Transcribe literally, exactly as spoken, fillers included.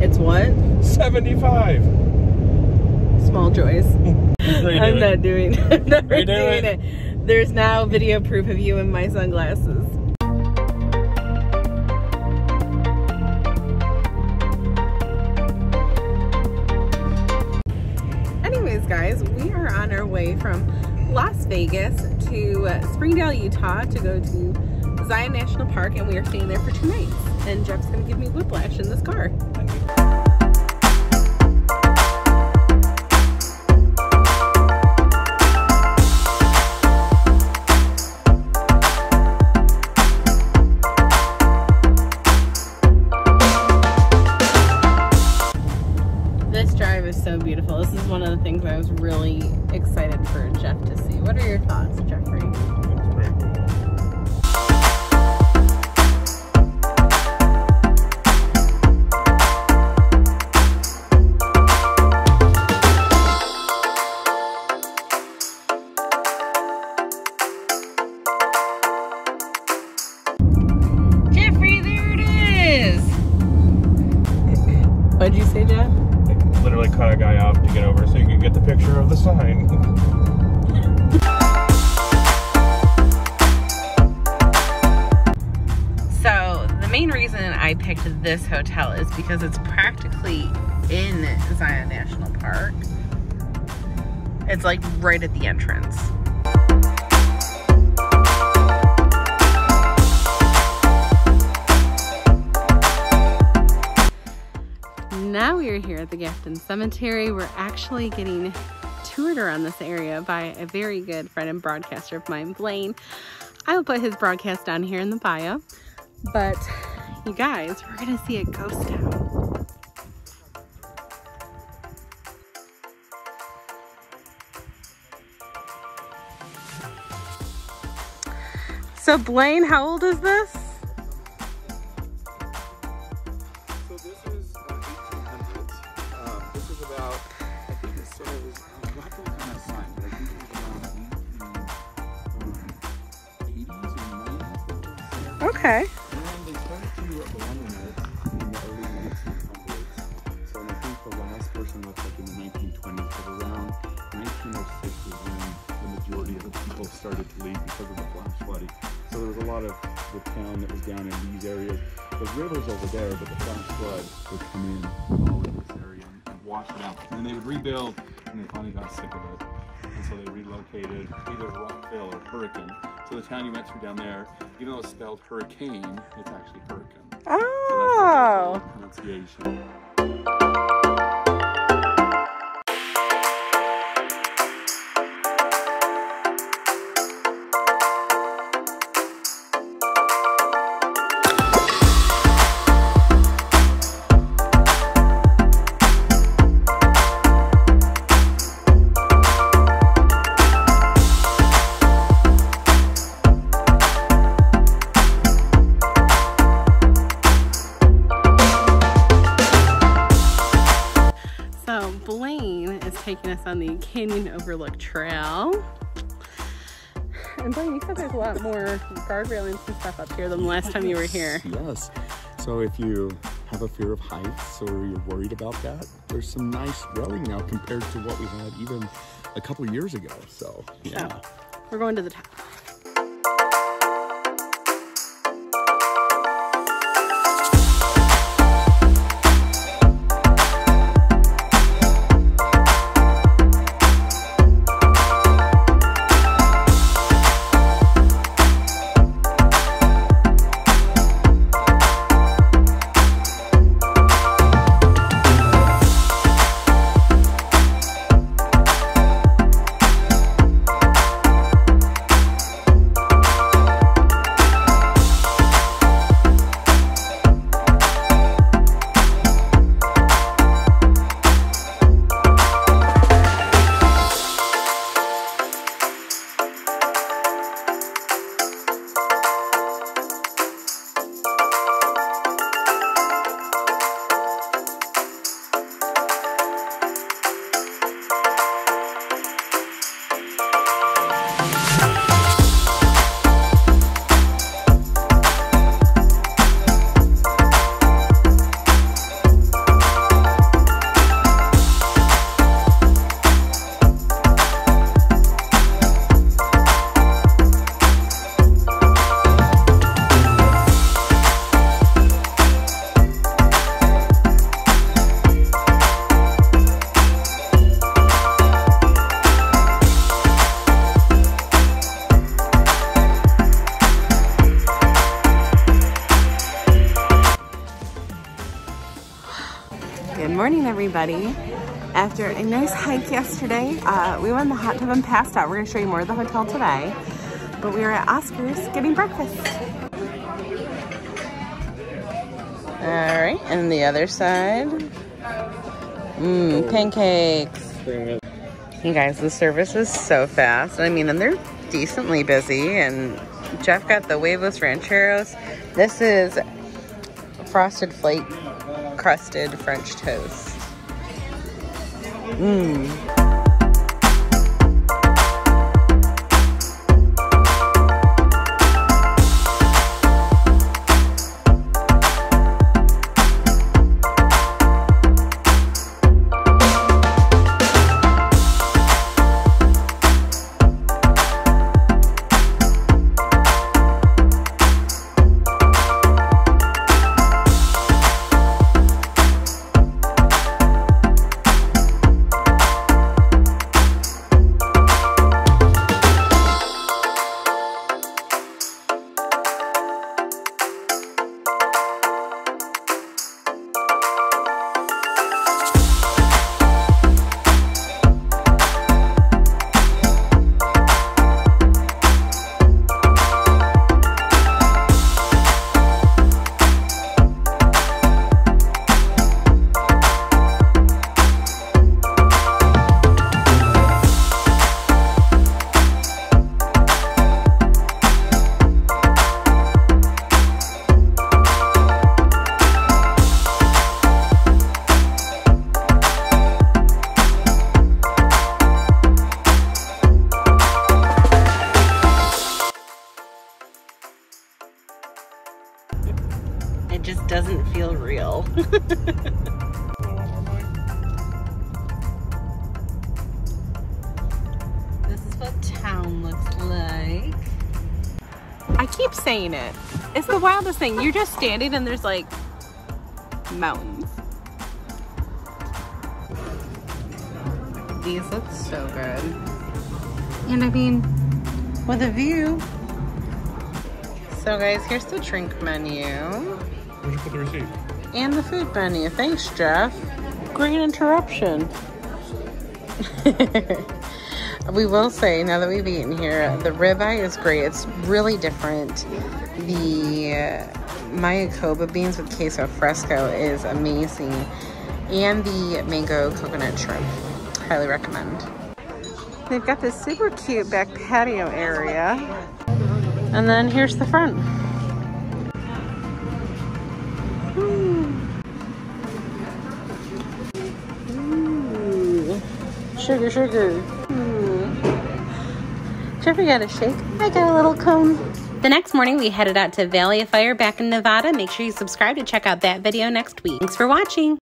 It's what? seventy-five. Small joys. I'm not doing, I'm not doing it. it. There's now video proof of you in my sunglasses. Anyways, guys, we are on our way from Las Vegas to uh, Springdale, Utah to go to Zion National Park, and we are staying there for two nights. And Jeff's gonna give me whiplash in this car. This drive is so beautiful. This is one of the things I was really excited for Jeff to see. What are your thoughts, Jeffrey? It's very cool. What'd you say, Jeff? I literally cut a guy off to get over so you could get the picture of the sign. So, the main reason I picked this hotel is because it's practically in Zion National Park. It's like right at the entrance. Now we are here at the Gaston Cemetery. We're actually getting toured around this area by a very good friend and broadcaster of mine, Blaine. I will put his broadcast down here in the bio. But you guys, we're gonna see a ghost town. So Blaine, how old is this? Okay. And they started to abandon it in the early nineteen hundreds. So I think the last person was like in the nineteen twenties, but around nineteen oh six is when the majority of the people started to leave because of the flash flooding. So there was a lot of the town that was down in these areas. The river's over there, but the flash flood would come in all in this area and wash it out. And they would rebuild, and they finally got sick of it. And so they relocated either Rockville or Hurricane. So the town you went through down there, even though it's spelled Hurricane, it's actually Hurricane. Oh! So that's the pronunciation. Taking us on the Canyon Overlook Trail. And Blaine, you said there's a lot more guardrails and stuff up here than the last time you were here. Yes. So if you have a fear of heights or you're worried about that, there's some nice railing now compared to what we had even a couple years ago. So, yeah. So, we're going to the top. Good morning, everybody. After a nice hike yesterday, uh, we went in the hot tub and passed out. We're gonna show you more of the hotel today, but we were at Oscar's getting breakfast. All right, and the other side. Mmm, pancakes. You guys, the service is so fast. I mean, and they're decently busy, and Jeff got the huevos rancheros. This is frosted flake crusted French toast. Mmm. This is what town looks like. I keep saying it. It's the wildest thing. You're just standing and there's like mountains. These look so good. And I mean, with a view. So guys, here's the drink menu. Where'd you put the receipt? And the food menu. Thanks, Jeff. Great interruption. We will say, now that we've eaten here, the ribeye is great. It's really different. The Mayakoba beans with queso fresco is amazing. And the mango coconut shrimp. Highly recommend. They've got this super cute back patio area. And then here's the front. Sugar, sugar. Hmm. Jeffrey got a shake. I got a little cone. The next morning, we headed out to Valley of Fire back in Nevada. Make sure you subscribe to check out that video next week. Thanks for watching.